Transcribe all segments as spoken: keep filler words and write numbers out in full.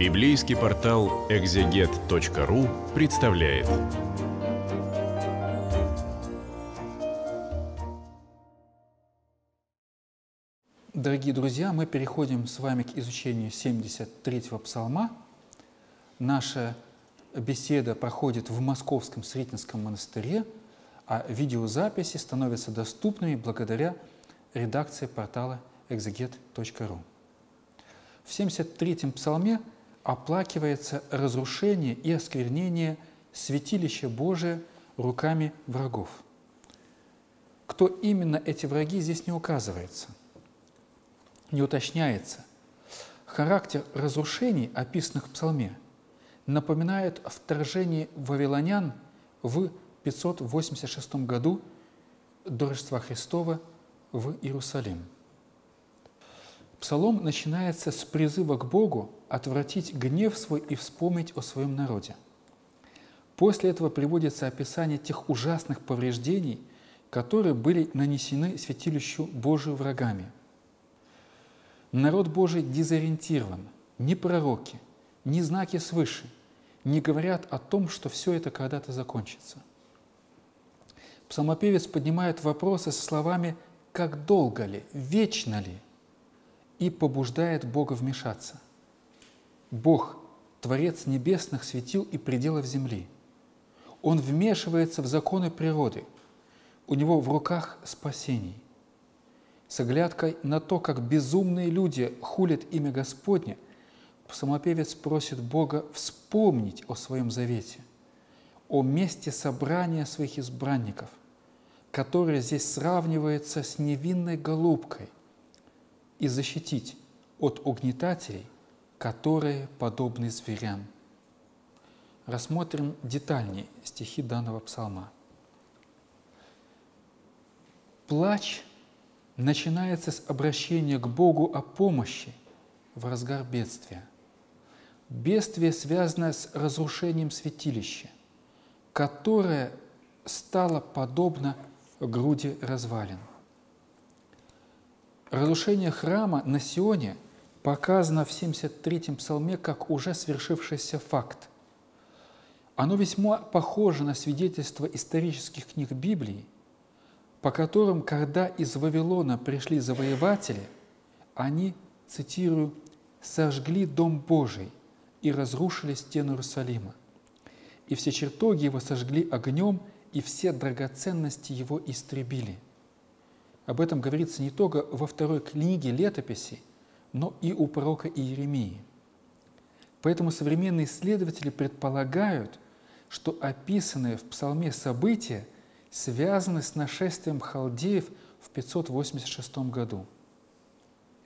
Библейский портал экзегет точка ру представляет. Дорогие друзья, мы переходим с вами к изучению семьдесят третьего псалма. Наша беседа проходит в Московском Сретенском монастыре, а видеозаписи становятся доступными благодаря редакции портала экзегет точка ру. В семьдесят третьем псалме оплакивается разрушение и осквернение святилища Божия руками врагов. Кто именно эти враги, здесь не указывается, не уточняется. Характер разрушений, описанных в псалме, напоминает вторжение вавилонян в пятьсот восемьдесят шестом году до Рождества Христова в Иерусалим. Псалом начинается с призыва к Богу отвратить гнев свой и вспомнить о своем народе. После этого приводится описание тех ужасных повреждений, которые были нанесены святилищу Божию врагами. Народ Божий дезориентирован, ни пророки, ни знаки свыше не говорят о том, что все это когда-то закончится. Псалмопевец поднимает вопросы со словами «как долго ли?», «вечно ли?», и побуждает Бога вмешаться. Бог, Творец небесных светил и пределов земли. Он вмешивается в законы природы. У него в руках спасение. С оглядкой на то, как безумные люди хулят имя Господне, псалмопевец просит Бога вспомнить о своем завете, о месте собрания своих избранников, которое здесь сравнивается с невинной голубкой, и защитить от угнетателей, которые подобны зверям. Рассмотрим детальнее стихи данного псалма. Плач начинается с обращения к Богу о помощи в разгар бедствия. Бедствие связано с разрушением святилища, которое стало подобно груди развалин. Разрушение храма на Сионе показано в семьдесят третьем псалме как уже свершившийся факт. Оно весьма похоже на свидетельства исторических книг Библии, по которым, когда из Вавилона пришли завоеватели, они, цитирую, «сожгли дом Божий и разрушили стену Иерусалима, и все чертоги его сожгли огнем, и все драгоценности его истребили». Об этом говорится не только во второй книге летописей, но и у пророка Иеремии. Поэтому современные исследователи предполагают, что описанные в псалме события связаны с нашествием халдеев в пятьсот восемьдесят шестом году.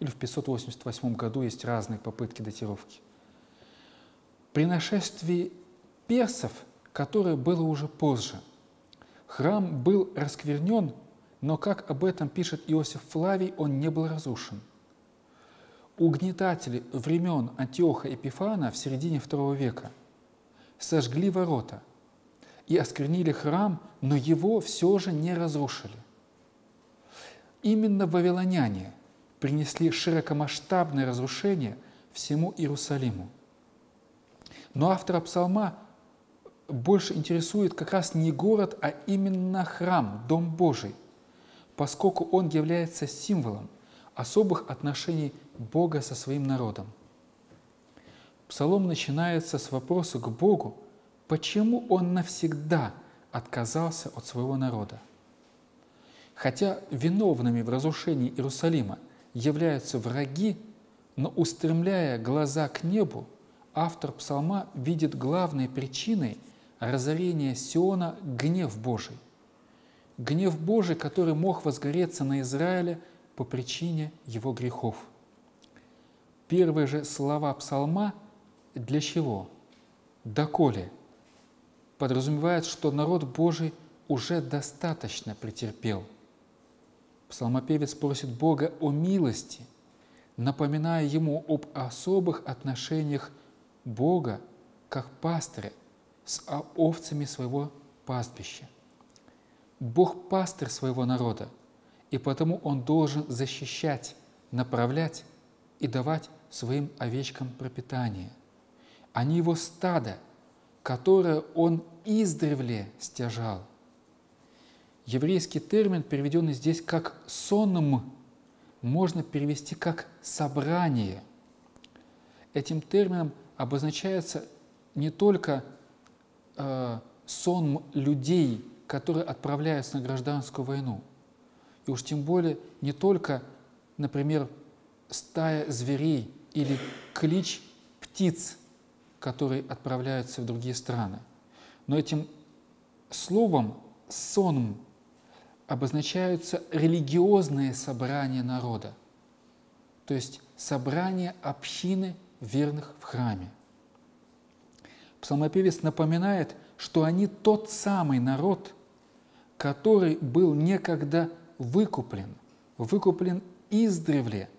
Или в пятьсот восемьдесят восьмом году, есть разные попытки датировки. При нашествии персов, которое было уже позже, храм был расквернен, но, как об этом пишет Иосиф Флавий, он не был разрушен. Угнетатели времен Антиоха Эпифана в середине второго века сожгли ворота и осквернили храм, но его все же не разрушили. Именно вавилоняне принесли широкомасштабное разрушение всему Иерусалиму. Но автора псалма больше интересует как раз не город, а именно храм, Дом Божий, поскольку он является символом особых отношений Бога со своим народом. Псалом начинается с вопроса к Богу, почему он навсегда отказался от своего народа. Хотя виновными в разрушении Иерусалима являются враги, но, устремляя глаза к небу, автор псалма видит главной причиной разорения Сиона гнев Божий. Гнев Божий, который мог возгореться на Израиле по причине его грехов. Первые же слова псалма «для чего?», «доколе?» подразумевают, что народ Божий уже достаточно претерпел. Псалмопевец просит Бога о милости, напоминая ему об особых отношениях Бога как пастыря с овцами своего пастбища. Бог – пастырь своего народа, и потому Он должен защищать, направлять и давать своим овечкам пропитание. они его стадо, которое он издревле стяжал. Еврейский термин, переведенный здесь как «сонм», можно перевести как «собрание». Этим термином обозначается не только э, сонм людей, которые отправляются на гражданскую войну, и уж тем более не только, например, стая зверей или клич птиц, которые отправляются в другие страны. Но этим словом «сонм» обозначаются религиозные собрания народа, то есть собрание общины верных в храме. Псалмопевец напоминает, что они тот самый народ, который был некогда выкуплен, выкуплен издревле,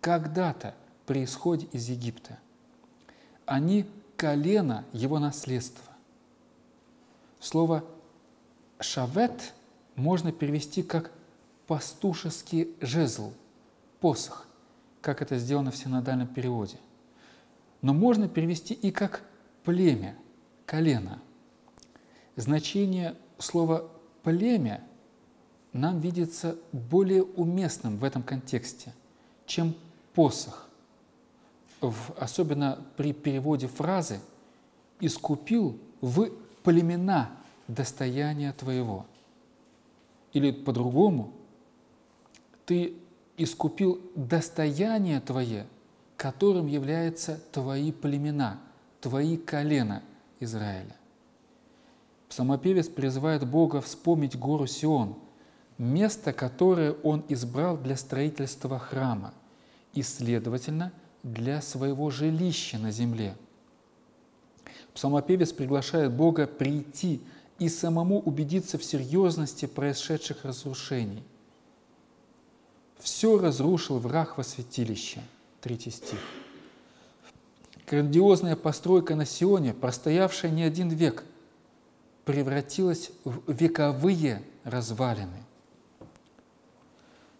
когда-то при исходе из Египта. Они – колено его наследства. Слово «шавет» можно перевести как «пастушеский жезл», «посох», как это сделано в синодальном переводе. Но можно перевести и как «племя», «колено». Значение слова «племя» нам видится более уместным в этом контексте, чем «посох». В, особенно при переводе фразы «искупил в племена достояния твоего». Или по-другому «ты искупил достояние твое, которым являются твои племена, твои колена Израиля». Псалмопевец призывает Бога вспомнить гору Сион, место, которое он избрал для строительства храма и, следовательно, для своего жилища на земле. Псалмопевец приглашает Бога прийти и самому убедиться в серьезности происшедших разрушений. «Все разрушил враг во святилище» — третий стих. Грандиозная постройка на Сионе, простоявшая не один век, превратилась в вековые развалины.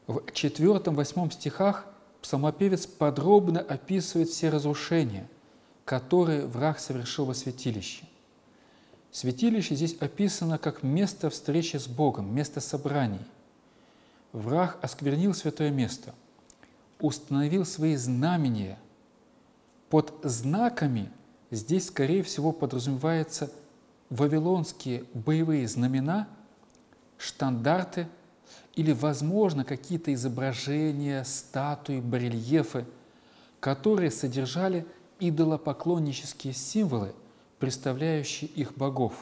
В четвёртом-восьмом стихах псалмопевец подробно описывает все разрушения, которые враг совершил во святилище. Святилище здесь описано как место встречи с Богом, место собраний. Враг осквернил святое место, установил свои знамения. Под знаками здесь, скорее всего, подразумеваются вавилонские боевые знамена, штандарты, или, возможно, какие-то изображения, статуи, барельефы, которые содержали идолопоклоннические символы, представляющие их богов.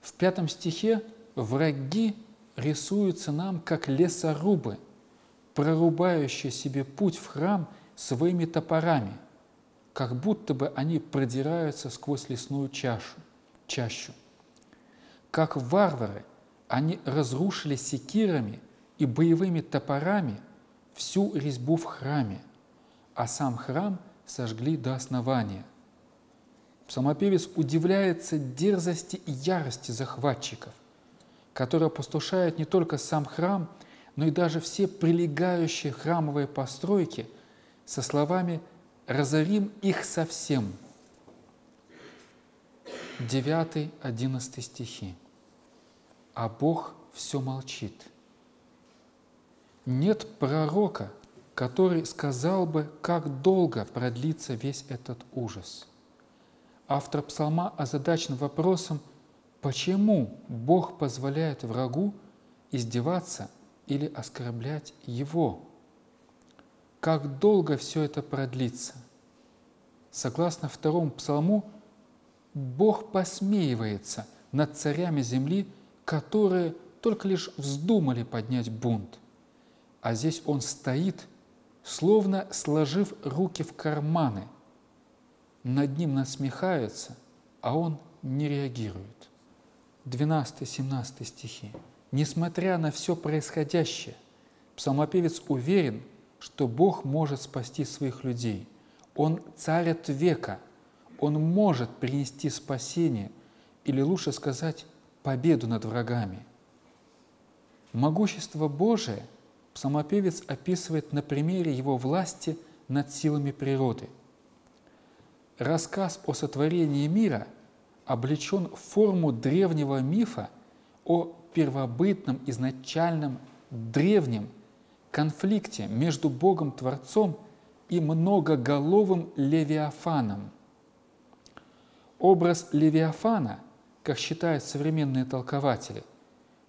В пятом стихе враги рисуются нам как лесорубы, прорубающие себе путь в храм своими топорами, как будто бы они продираются сквозь лесную чашу, чащу. Как варвары, они разрушили секирами и боевыми топорами всю резьбу в храме, а сам храм сожгли до основания. Псалмопевец удивляется дерзости и ярости захватчиков, которые опустошают не только сам храм, но и даже все прилегающие храмовые постройки со словами «разорим их совсем». девятый-одиннадцатый стихи. А Бог все молчит. Нет пророка, который сказал бы, как долго продлится весь этот ужас. Автор псалма озадачен вопросом, почему Бог позволяет врагу издеваться или оскорблять его? Как долго все это продлится? Согласно второму псалму, Бог посмеивается над царями земли, которые только лишь вздумали поднять бунт. А здесь он стоит, словно сложив руки в карманы. Над ним насмехаются, а он не реагирует. двенадцатый-семнадцатый стихи. Несмотря на все происходящее, псалмопевец уверен, что Бог может спасти своих людей. Он царь от века, он может принести спасение, или лучше сказать, победу над врагами. Могущество Божие псалмопевец описывает на примере его власти над силами природы. рассказ о сотворении мира облечен в форму древнего мифа о первобытном, изначальном, древнем конфликте между Богом-Творцом и многоголовым Левиафаном. Образ Левиафана, как считают современные толкователи,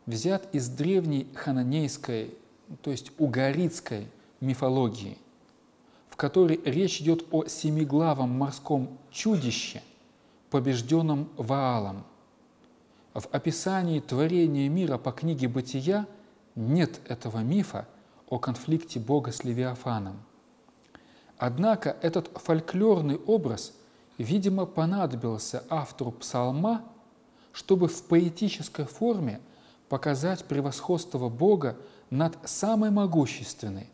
взят из древней хананейской, то есть угаритской мифологии, в которой речь идет о семиглавом морском чудище, побежденном Ваалом. В описании творения мира по книге «Бытия» нет этого мифа о конфликте Бога с Левиафаном. Однако этот фольклорный образ, видимо, понадобился автору псалма, чтобы в поэтической форме показать превосходство Бога над самой могущественной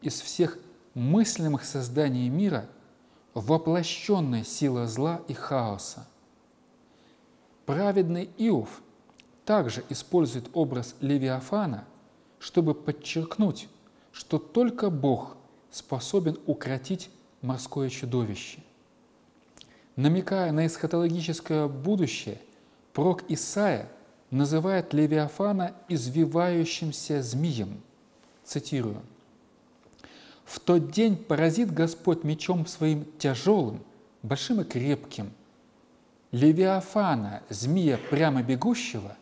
из всех мыслимых созданий мира, воплощенной силой зла и хаоса. Праведный Иов также использует образ Левиафана, чтобы подчеркнуть, что только Бог способен укротить морское чудовище. Намекая на эсхатологическое будущее, пророк Исаия называет Левиафана извивающимся змеем. Цитирую. «В тот день поразит Господь мечом своим тяжелым, большим и крепким, Левиафана, змея прямо бегущего,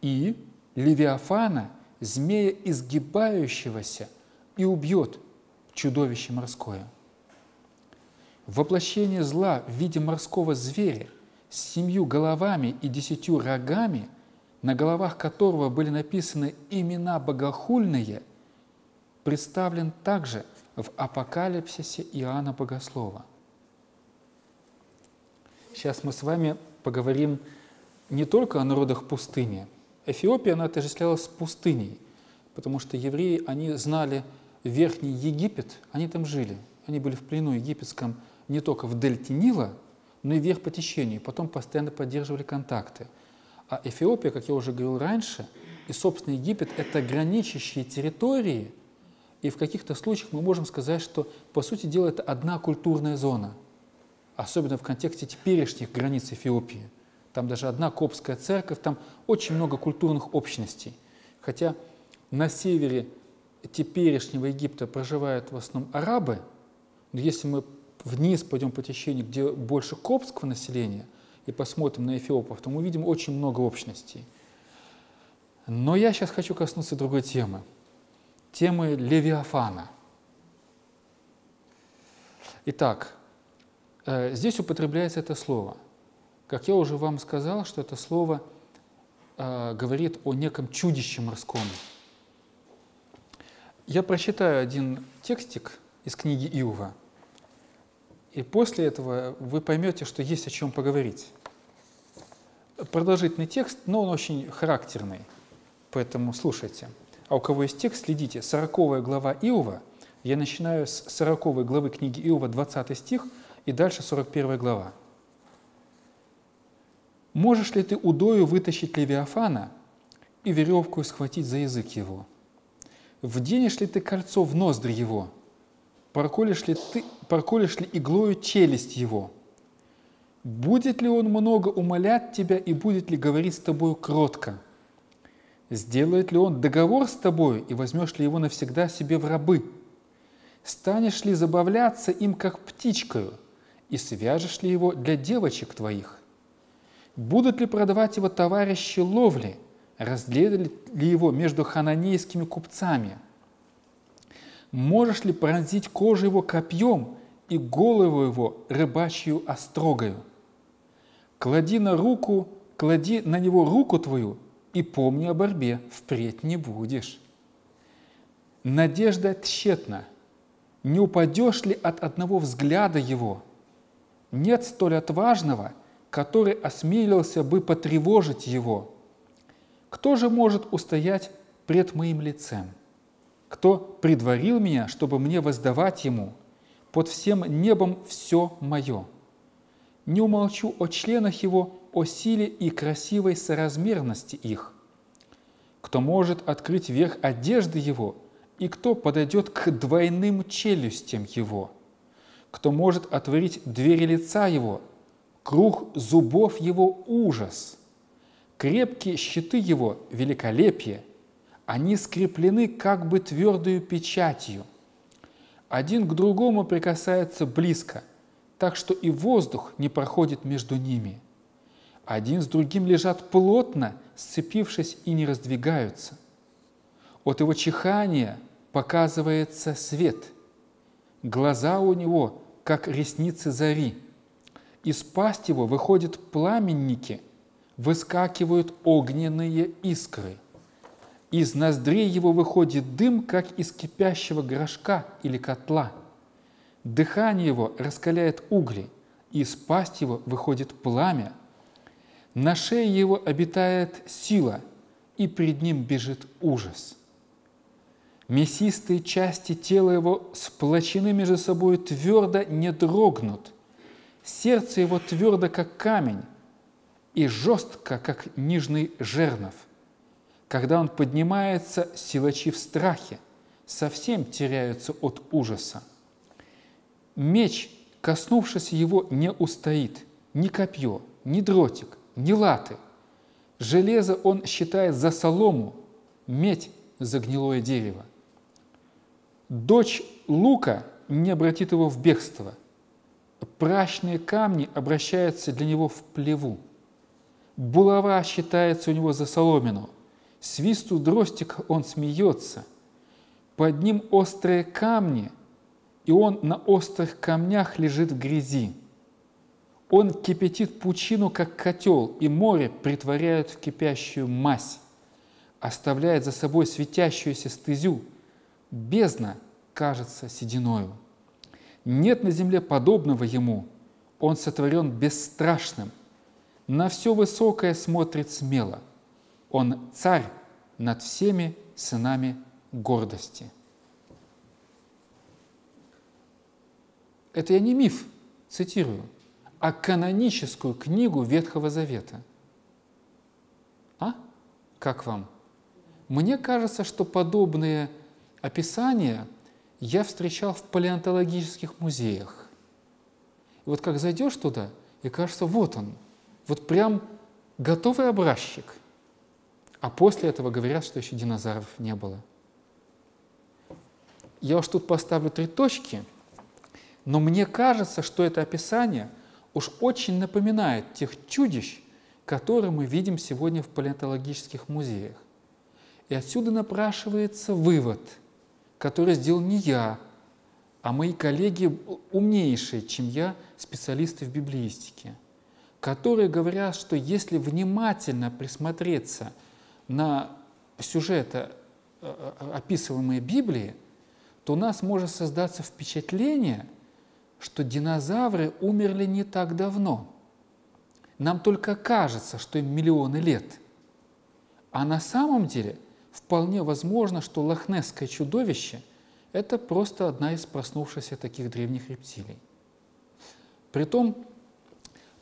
и Левиафана, змея изгибающегося, и убьет чудовище морское». Воплощение зла в виде морского зверя с семью головами и десятью рогами, на головах которого были написаны имена богохульные, представлен также в апокалипсисе Иоанна Богослова. Сейчас мы с вами поговорим не только о народах пустыни. Эфиопия, она отождествлялась с пустыней, потому что евреи, они знали Верхний Египет, они там жили, они были в плену египетском не только в дельте Нила, но и вверх по течению, потом постоянно поддерживали контакты. А Эфиопия, как я уже говорил раньше, и, собственно, Египет — это граничащие территории, и в каких-то случаях мы можем сказать, что, по сути дела, это одна культурная зона, особенно в контексте теперешних границ Эфиопии. Там даже одна коптская церковь, там очень много культурных общностей. Хотя на севере теперешнего Египта проживают в основном арабы, но если мы вниз пойдем по течению, где больше коптского населения, и посмотрим на эфиопов, то мы увидим очень много общностей. Но я сейчас хочу коснуться другой темы, темы Левиафана. Итак, здесь употребляется это слово. Как я уже вам сказал, что это слово говорит о неком чудище морском. Я прочитаю один текстик из книги Иова, и после этого вы поймете, что есть о чем поговорить. Продолжительный текст, но он очень характерный, поэтому слушайте. А у кого есть текст, следите. сороковая глава Иова, я начинаю с сороковой главы книги Иова, двадцатый стих, и дальше сорок первая глава. «Можешь ли ты удою вытащить Левиафана и веревку схватить за язык его? Вденешь ли ты кольцо в ноздри его? Проколешь ли ты, проколешь ли иглою челюсть его? Будет ли он много умолять тебя и будет ли говорить с тобою кротко? Сделает ли он договор с тобою и возьмешь ли его навсегда себе в рабы? Станешь ли забавляться им, как птичкою, и свяжешь ли его для девочек твоих? Будут ли продавать его товарищи ловли, разделили ли его между хананейскими купцами? Можешь ли пронзить кожу его копьем и голову его рыбачью острогою? Клади на руку, клади на него руку твою, и помни о борьбе, впредь не будешь. Надежда тщетна, не упадешь ли от одного взгляда его? Нет столь отважного, который осмелился бы потревожить его. Кто же может устоять пред моим лицем? Кто предварил меня, чтобы мне воздавать ему? Под всем небом все мое. Не умолчу о членах его, о силе и красивой соразмерности их. Кто может открыть верх одежды его, и кто подойдет к двойным челюстям его? кто может отворить двери лица его, круг зубов его ужас, крепкие щиты его великолепие, они скреплены как бы твердою печатью. Один к другому прикасается близко, так что и воздух не проходит между ними. Один с другим лежат плотно, сцепившись и не раздвигаются. От его чихания показывается свет. Глаза у него, как ресницы зари. Из пасти его выходят пламенники, выскакивают огненные искры. Из ноздрей его выходит дым, как из кипящего горшка или котла. Дыхание его раскаляет угли, из пасти его выходит пламя. На шее его обитает сила, и пред ним бежит ужас. Мясистые части тела его сплочены между собой твердо, не дрогнут. Сердце его твердо, как камень, и жестко, как нижний жернов. Когда он поднимается, силачи в страхе, совсем теряются от ужаса. Меч, коснувшись его, не устоит, ни копье, ни дротик, ни латы. Железо он считает за солому, медь за гнилое дерево. Дочь лука не обратит его в бегство. Прачные камни обращаются для него в плеву. Булава считается у него за соломину. Свисту дростик он смеется. Под ним острые камни, и он на острых камнях лежит в грязи. Он кипятит пучину, как котел, и море притворяют в кипящую мазь, оставляет за собой светящуюся стезю. Бездна кажется сединою. Нет на земле подобного ему. Он сотворен бесстрашным. На все высокое смотрит смело. Он царь над всеми сынами гордости. Это я не миф, цитирую, а каноническую книгу Ветхого Завета. А? Как вам? Мне кажется, что подобные описания я встречал в палеонтологических музеях. И вот как зайдешь туда, и кажется, вот он, вот прям готовый образчик. А после этого говорят, что еще динозавров не было. Я уж тут поставлю три точки, но мне кажется, что это описание уж очень напоминает тех чудищ, которые мы видим сегодня в палеонтологических музеях. И отсюда напрашивается вывод, который сделал не я, а мои коллеги умнейшие, чем я, специалисты в библеистике, которые говорят, что если внимательно присмотреться на сюжеты, описываемые Библией, то у нас может создаться впечатление, что динозавры умерли не так давно. Нам только кажется, что им миллионы лет. А на самом деле вполне возможно, что лохнесское чудовище – это просто одна из проснувшихся таких древних рептилий. Притом,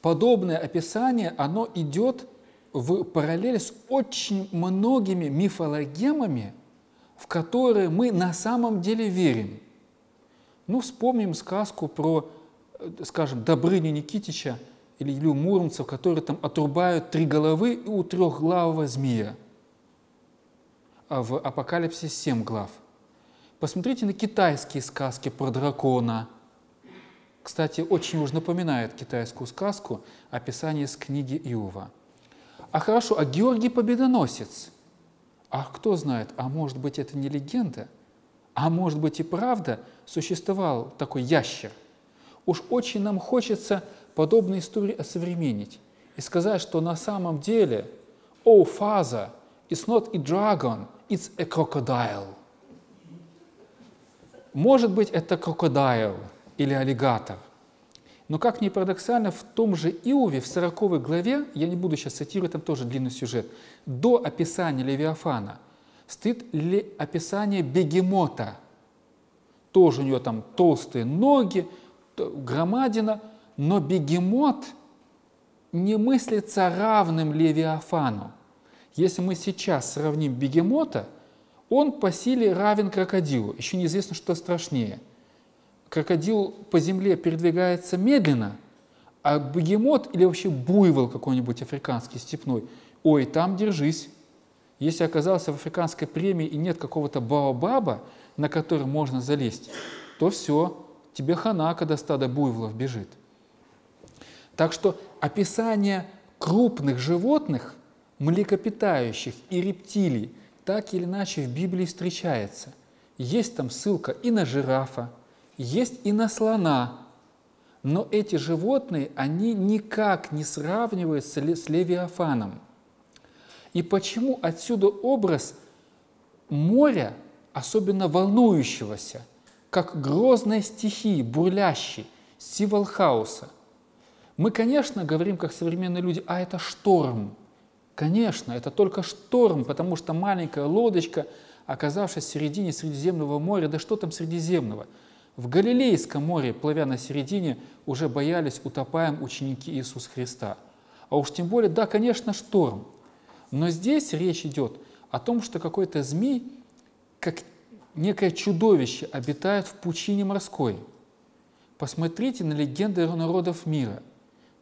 подобное описание, оно идет в параллель с очень многими мифологемами, в которые мы на самом деле верим. Ну, вспомним сказку про, скажем, Добрыню Никитича или Илью Муромцев, которые там отрубают три головы и у трехглавого змея. А в «Апокалипсисе» семь глав. Посмотрите на китайские сказки про дракона. Кстати, очень уж напоминает китайскую сказку описание из книги Иова. А хорошо, а Георгий Победоносец? А кто знает, а может быть, это не легенда? А может быть, и правда существовал такой ящер? Уж очень нам хочется подобные истории осовременить и сказать, что на самом деле «Oh, father, it's not a dragon, it's a crocodile». Может быть, это крокодайл или аллигатор. Но, как ни парадоксально, в том же Иове, в сороковой главе, я не буду сейчас цитировать, там тоже длинный сюжет, до описания Левиафана стоит описание бегемота. Тоже у него там толстые ноги, громадина, но бегемот не мыслится равным Левиафану. Если мы сейчас сравним бегемота, он по силе равен крокодилу. Еще неизвестно, что страшнее. крокодил по земле передвигается медленно, а бегемот или вообще буйвол какой-нибудь африканский, степной, ой, там держись. Если оказался в африканской премии и нет какого-то баобаба, на который можно залезть, то все, тебе хана, когда стадо буйволов бежит. Так что описание крупных животных, млекопитающих и рептилий, так или иначе в Библии встречается. Есть там ссылка и на жирафа, есть и на слона. Но эти животные, они никак не сравниваются с Левиафаном. И почему отсюда образ моря, особенно волнующегося, как грозной стихии, бурлящей, символ хаоса? Мы, конечно, говорим, как современные люди, а это шторм. Конечно, это только шторм, потому что маленькая лодочка, оказавшись в середине Средиземного моря, да что там Средиземного? В Галилейском море, плывя на середине, уже боялись утопаем ученики Иисуса Христа. А уж тем более, да, конечно, шторм. Но здесь речь идет о том, что какой-то змей, как некое чудовище, обитает в пучине морской. Посмотрите на легенды народов мира.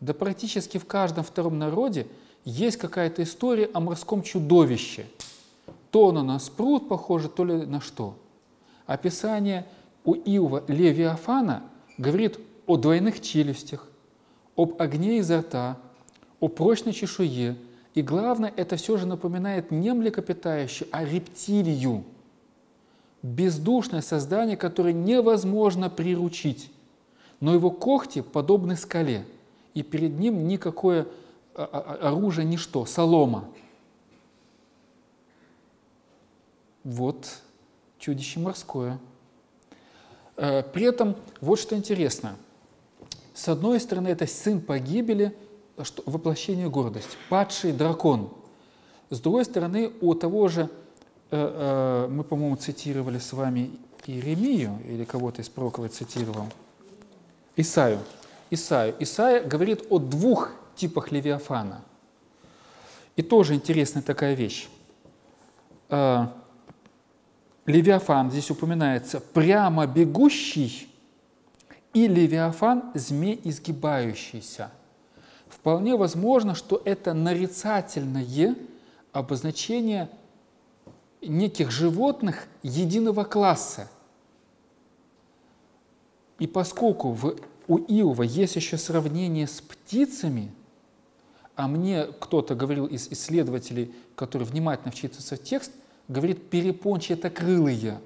Да практически в каждом втором народе есть какая-то история о морском чудовище. То оно на спрут похоже, то ли на что. Описание у Иова Левиафана говорит о двойных челюстях, об огне изо рта, о прочной чешуе. И главное, это все же напоминает не млекопитающую, а рептилию. Бездушное создание, которое невозможно приручить. Но его когти подобны скале, и перед ним никакое оружие, ничто, солома. Вот чудище морское. При этом вот что интересно. С одной стороны, это сын погибели, воплощение гордости, падший дракон. С другой стороны, у того же, мы, по-моему, цитировали с вами Иеремию, или кого-то из пророков цитировал, Исаю. Исаю. Исая говорит о двух типах Левиафана. И тоже интересная такая вещь. Левиафан здесь упоминается прямо бегущий и Левиафан змей изгибающийся. Вполне возможно, что это нарицательное обозначение неких животных единого класса. И поскольку в, у Иова есть еще сравнение с птицами, а мне кто-то говорил из исследователей, который внимательно вчитывается в текст, говорит перепончатокрылые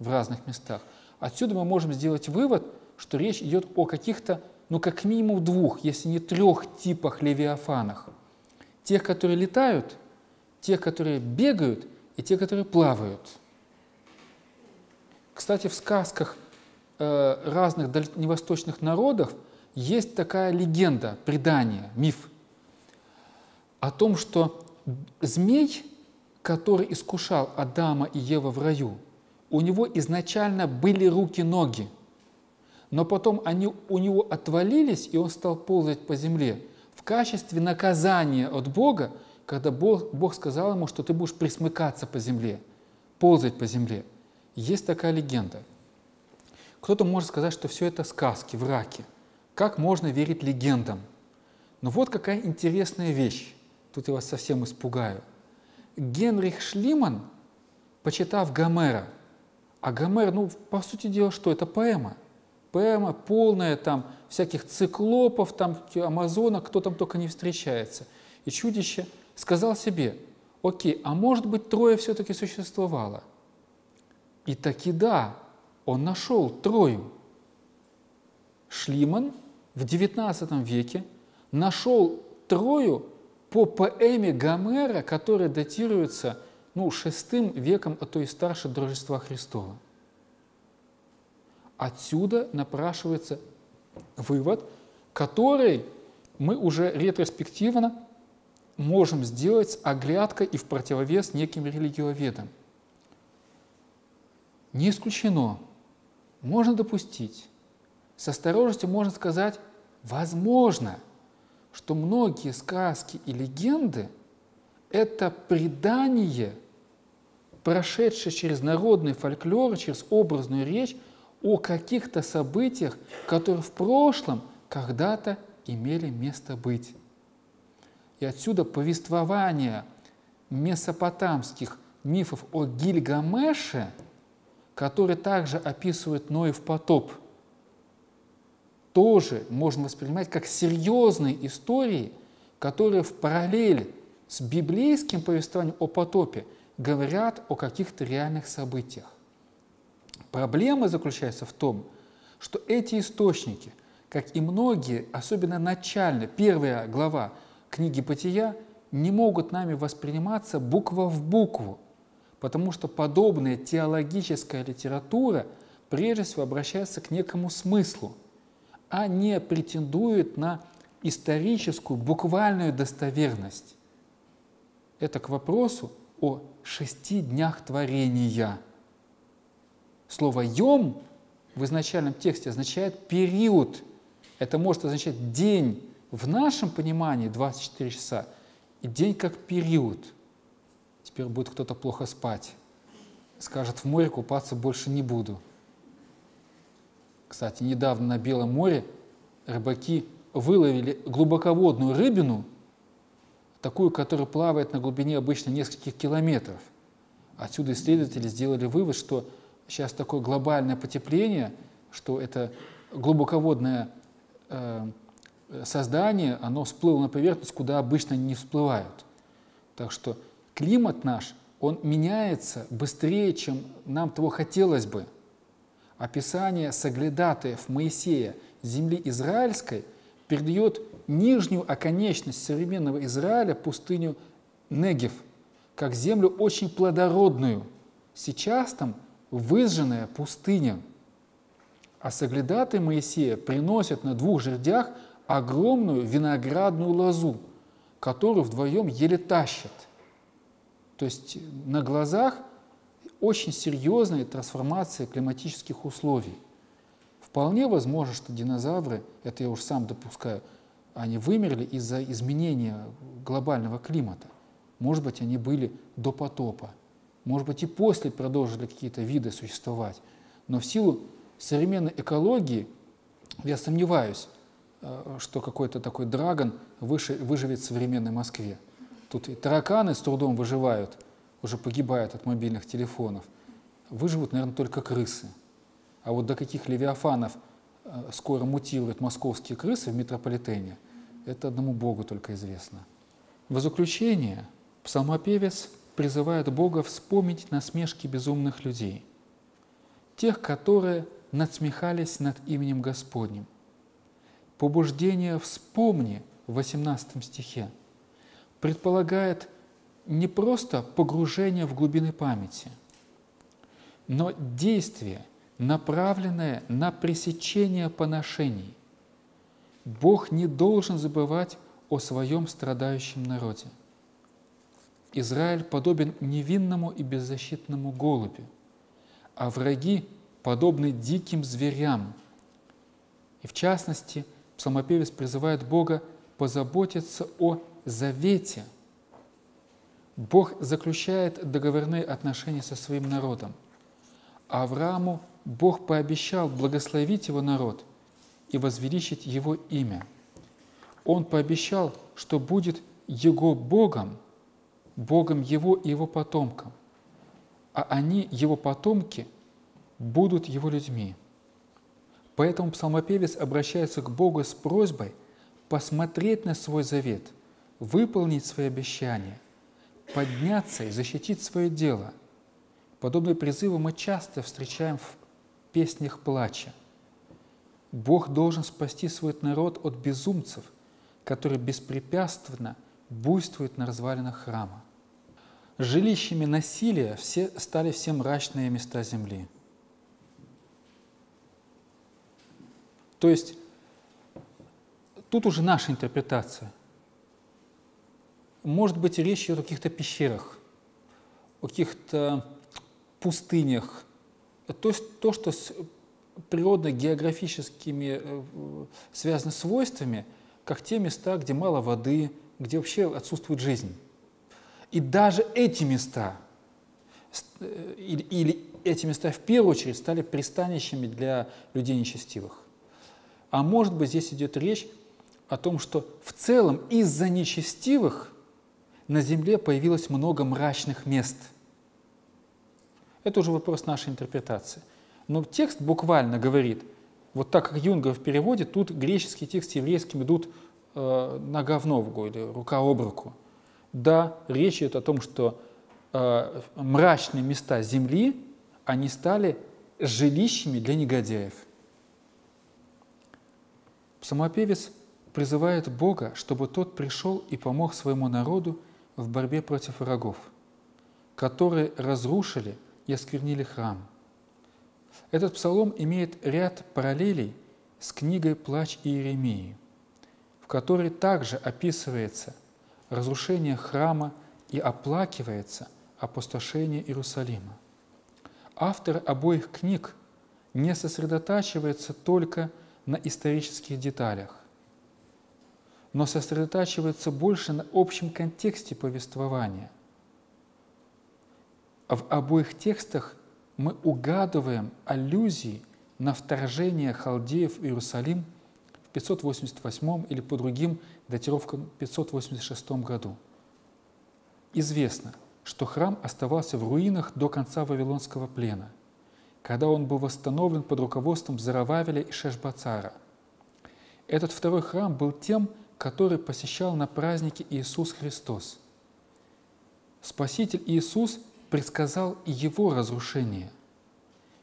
в разных местах. Отсюда мы можем сделать вывод, что речь идет о каких-то, ну как минимум двух, если не трех типах левиафанах. Тех, которые летают, тех, которые бегают и те, которые плавают. Кстати, в сказках разных дальневосточных народов есть такая легенда, предание, миф о том, что змей, который искушал Адама и Еву в раю, у него изначально были руки-ноги, но потом они у него отвалились, и он стал ползать по земле в качестве наказания от Бога, когда Бог, Бог сказал ему, что ты будешь присмыкаться по земле, ползать по земле. Есть такая легенда. Кто-то может сказать, что все это сказки, враки. Как можно верить легендам? Но вот какая интересная вещь. Тут я вас совсем испугаю. Генрих Шлиман, почитав Гомера, а Гомер, ну, по сути дела, что? Это поэма. Поэма полная там всяких циклопов, там амазонок, кто там только не встречается. И чудище сказал себе, окей, а может быть, Троя все-таки существовало? И таки да. Он нашел Трою. Шлиман в девятнадцатом веке нашел Трою по поэме Гомера, которая датируется ну, шестым веком, а то и старше до Рождества Христова. Отсюда напрашивается вывод, который мы уже ретроспективно можем сделать с оглядкой и в противовес неким религиоведам. Не исключено. Можно допустить, с осторожностью можно сказать, возможно, что многие сказки и легенды — это предание, прошедшее через народный фольклор, через образную речь о каких-то событиях, которые в прошлом когда-то имели место быть. И отсюда повествование месопотамских мифов о Гильгамеше, который также описывает Ноев потоп, тоже можно воспринимать как серьезные истории, которые в параллели с библейским повествованием о потопе говорят о каких-то реальных событиях. Проблема заключается в том, что эти источники, как и многие, особенно начально, первая глава книги «Бытия», не могут нами восприниматься буква в букву, потому что подобная теологическая литература прежде всего обращается к некому смыслу, а не претендует на историческую, буквальную достоверность. Это к вопросу о шести днях творения. Слово «йом» в изначальном тексте означает «период». Это может означать «день» в нашем понимании, двадцать четыре часа, и «день» как «период». Теперь будет кто-то плохо спать. Скажет, в море купаться больше не буду. Кстати, недавно на Белом море рыбаки выловили глубоководную рыбину, такую, которая плавает на глубине обычно нескольких километров. Отсюда исследователи сделали вывод, что сейчас такое глобальное потепление, что это глубоководное э, создание, оно всплыло на поверхность, куда обычно не всплывают. Так что климат наш, он меняется быстрее, чем нам того хотелось бы. Описание соглядатаев Моисея земли израильской передает нижнюю оконечность современного Израиля, пустыню Негев, как землю очень плодородную. Сейчас там выжженная пустыня. А соглядатаи Моисея приносят на двух жердях огромную виноградную лозу, которую вдвоем еле тащат. То есть на глазах очень серьезная трансформация климатических условий. Вполне возможно, что динозавры, это я уж сам допускаю, они вымерли из-за изменения глобального климата. Может быть, они были до потопа. Может быть, и после продолжили какие-то виды существовать. Но в силу современной экологии, я сомневаюсь, что какой-то такой драгон выживет в современной Москве. Тут и тараканы с трудом выживают, уже погибают от мобильных телефонов. Выживут, наверное, только крысы. А вот до каких левиафанов скоро мутируют московские крысы в метрополитене, это одному Богу только известно. В заключение псалмопевец призывает Бога вспомнить насмешки безумных людей, тех, которые надсмехались над именем Господним. Побуждение «вспомни» в восемнадцатом стихе предполагает не просто погружение в глубины памяти, но действие, направленное на пресечение поношений. Бог не должен забывать о своем страдающем народе. Израиль подобен невинному и беззащитному голубю, а враги подобны диким зверям. И в частности, псалмопевец призывает Бога позаботиться о завете. Бог заключает договорные отношения со своим народом. Аврааму Бог пообещал благословить его народ и возвеличить его имя. Он пообещал, что будет его Богом, Богом его и его потомкам, а они, его потомки, будут его людьми. Поэтому псалмопевец обращается к Богу с просьбой посмотреть на свой завет, выполнить свои обещания, подняться и защитить свое дело. Подобные призывы мы часто встречаем в песнях плача. Бог должен спасти свой народ от безумцев, которые беспрепятственно буйствуют на развалинах храма. Жилищами насилия все стали все мрачные места земли. То есть тут уже наша интерпретация. Может быть, речь идет о каких-то пещерах, о каких-то пустынях. То есть то, что с природно-географическими связано свойствами, как те места, где мало воды, где вообще отсутствует жизнь. И даже эти места, или, или эти места в первую очередь стали пристанищами для людей нечестивых. А может быть, здесь идет речь о том, что в целом из-за нечестивых на земле появилось много мрачных мест. Это уже вопрос нашей интерпретации. Но текст буквально говорит, вот так как Юнгер в переводе, тут греческий текст с еврейским идут э, нога в ногу или рука об руку. Да, речь идет о том, что э, мрачные места земли, они стали жилищами для негодяев. Псалмопевец призывает Бога, чтобы тот пришел и помог своему народу в борьбе против врагов, которые разрушили и осквернили храм. Этот псалом имеет ряд параллелей с книгой «Плач Иеремии», в которой также описывается разрушение храма и оплакивается опустошение Иерусалима. Авторы обоих книг не сосредотачиваются только на исторических деталях, но сосредотачиваются больше на общем контексте повествования. В обоих текстах мы угадываем аллюзии на вторжение халдеев в Иерусалим в пятьсот восемьдесят восьмом или по другим датировкам пятьсот восемьдесят шестом году. Известно, что храм оставался в руинах до конца Вавилонского плена, когда он был восстановлен под руководством Зоровавеля и Шешбацара. Этот второй храм был тем, который посещал на празднике Иисус Христос. Спаситель Иисус предсказал и его разрушение.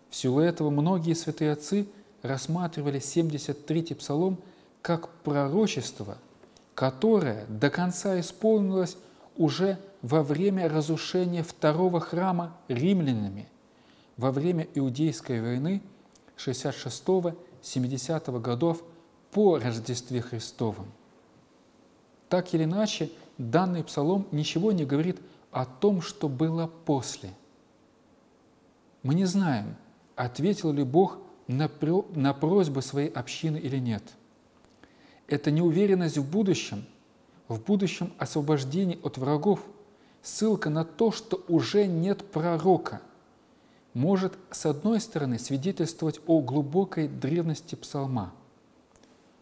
В силу этого многие святые отцы рассматривали семьдесят третий псалом как пророчество, которое до конца исполнилось уже во время разрушения второго храма римлянами, во время Иудейской войны шестьдесят шестого — семидесятого годов по Рождестве Христовом. Так или иначе, данный псалом ничего не говорит о том, что было после. Мы не знаем, ответил ли Бог на, про... на просьбы своей общины или нет. Это неуверенность в будущем, в будущем освобождении от врагов, ссылка на то, что уже нет пророка, может, с одной стороны, свидетельствовать о глубокой древности псалма,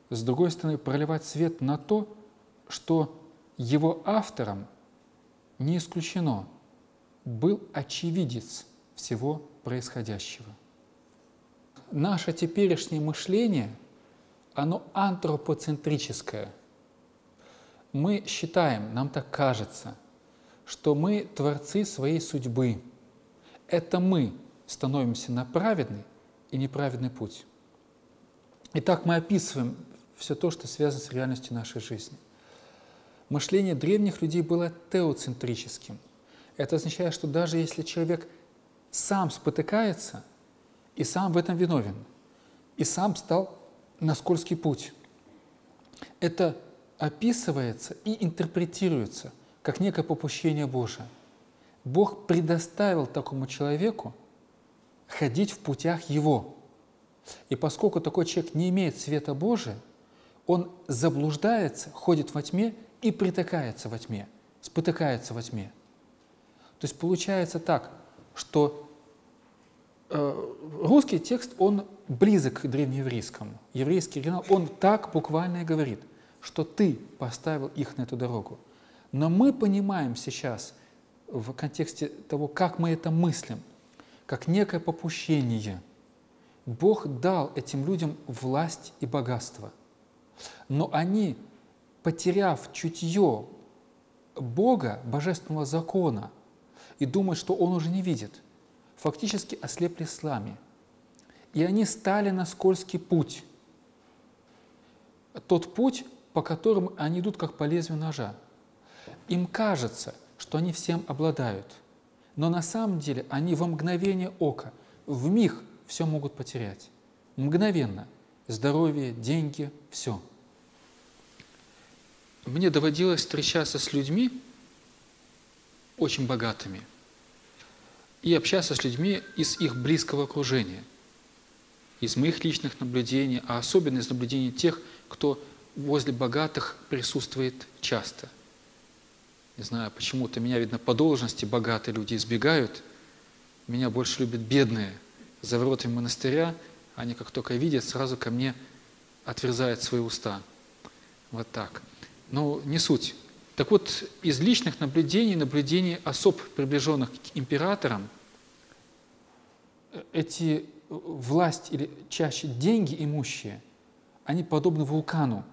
с другой стороны, проливать свет на то, что его автором не исключено был очевидец всего происходящего. Наше теперешнее мышление, оно антропоцентрическое. Мы считаем, нам так кажется, что мы творцы своей судьбы. Это мы становимся на праведный и неправедный путь. Итак, мы описываем все то, что связано с реальностью нашей жизни. Мышление древних людей было теоцентрическим. Это означает, что даже если человек сам спотыкается, и сам в этом виновен, и сам стал на скользкий путь, это описывается и интерпретируется как некое попущение Божие. Бог предоставил такому человеку ходить в путях его. И поскольку такой человек не имеет света Божия, он заблуждается, ходит во тьме, и притыкается во тьме, спотыкается во тьме. То есть получается так, что э, русский текст, он близок к древнееврейскому. Еврейский оригинал, он так буквально и говорит, что ты поставил их на эту дорогу. Но мы понимаем сейчас в контексте того, как мы это мыслим, как некое попущение. Бог дал этим людям власть и богатство. Но они, потеряв чутье Бога, божественного закона, и думают, что он уже не видит, фактически ослепли слами. И они стали на скользкий путь. Тот путь, по которому они идут, как по лезвию ножа. Им кажется, что они всем обладают, но на самом деле они во мгновение ока, в миг все могут потерять. Мгновенно. Здоровье, деньги, все. Мне доводилось встречаться с людьми очень богатыми и общаться с людьми из их близкого окружения, из моих личных наблюдений, а особенно из наблюдений тех, кто возле богатых присутствует часто. Не знаю, почему-то меня, видно, по должности богатые люди избегают, меня больше любят бедные. За воротами монастыря они, как только видят, сразу ко мне отверзают свои уста. Вот так. Но не суть. Так вот, из личных наблюдений, наблюдений особ, приближенных к императорам, эти власть или чаще деньги имущие, они подобны вулкану.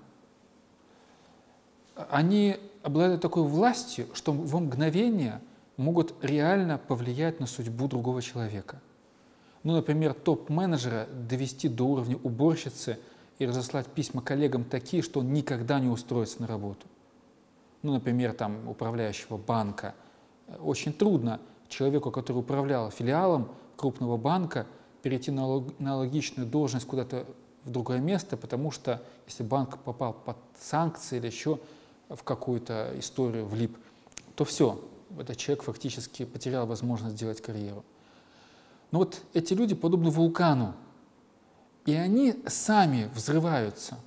Они обладают такой властью, что во мгновение могут реально повлиять на судьбу другого человека. Ну, например, топ-менеджера довести до уровня уборщицы и разослать письма коллегам такие, что он никогда не устроится на работу. Ну, например, там, управляющего банка. Очень трудно человеку, который управлял филиалом крупного банка, перейти на аналогичную должность куда-то в другое место, потому что если банк попал под санкции или еще в какую-то историю влип, то все, этот человек фактически потерял возможность сделать карьеру. Но вот эти люди подобны вулкану, и они сами взрываются.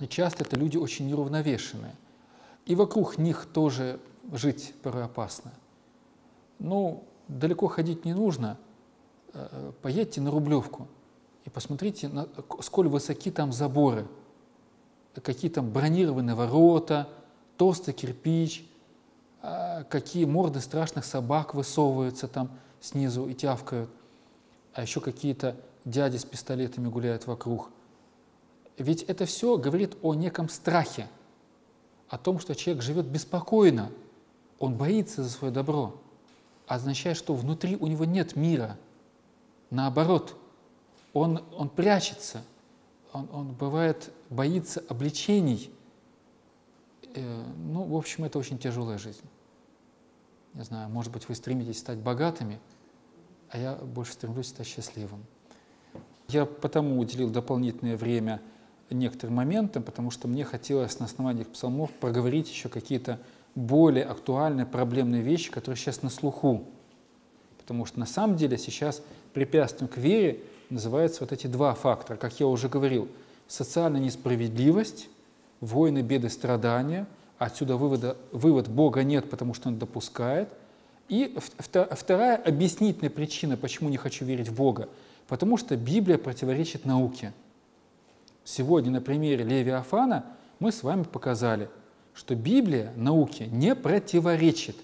И часто это люди очень неравновешенные. И вокруг них тоже жить порой опасно. Ну, далеко ходить не нужно. Поедьте на Рублевку и посмотрите, сколь высоки там заборы, какие там бронированные ворота, толстый кирпич, какие морды страшных собак высовываются там снизу и тявкают, а еще какие-то дяди с пистолетами гуляют вокруг. Ведь это все говорит о неком страхе, о том, что человек живет беспокойно, он боится за свое добро, означает, что внутри у него нет мира. Наоборот, он, он прячется, он, он бывает, боится обличений. Э, ну, в общем, это очень тяжелая жизнь. Не знаю, может быть, вы стремитесь стать богатыми, а я больше стремлюсь стать счастливым. Я потому уделил дополнительное время некоторым моментам, потому что мне хотелось на основании псалмов проговорить еще какие-то более актуальные, проблемные вещи, которые сейчас на слуху. Потому что на самом деле сейчас препятствием к вере называются вот эти два фактора, как я уже говорил. Социальная несправедливость, войны, беды, страдания. Отсюда вывода, вывод Бога нет, потому что он допускает. И вторая объяснительная причина, почему не хочу верить в Бога. Потому что Библия противоречит науке. Сегодня на примере Левиафана мы с вами показали, что Библия науке не противоречит.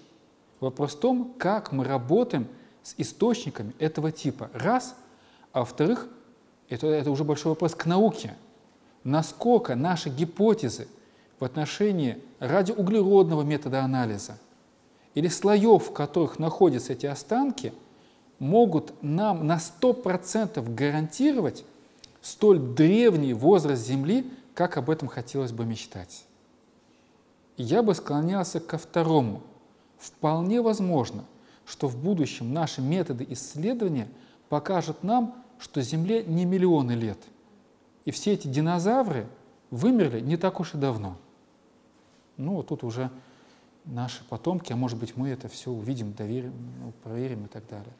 Вопрос в том, как мы работаем с источниками этого типа. Раз. А во-вторых, это, это уже большой вопрос к науке. Насколько наши гипотезы в отношении радиоуглеродного метода анализа или слоев, в которых находятся эти останки, могут нам на сто процентов гарантировать столь древний возраст Земли, как об этом хотелось бы мечтать. Я бы склонялся ко второму. Вполне возможно, что в будущем наши методы исследования покажут нам, что Земле не миллионы лет, и все эти динозавры вымерли не так уж и давно. Ну, а тут уже наши потомки, а может быть, мы это все увидим, доверим, проверим и так далее.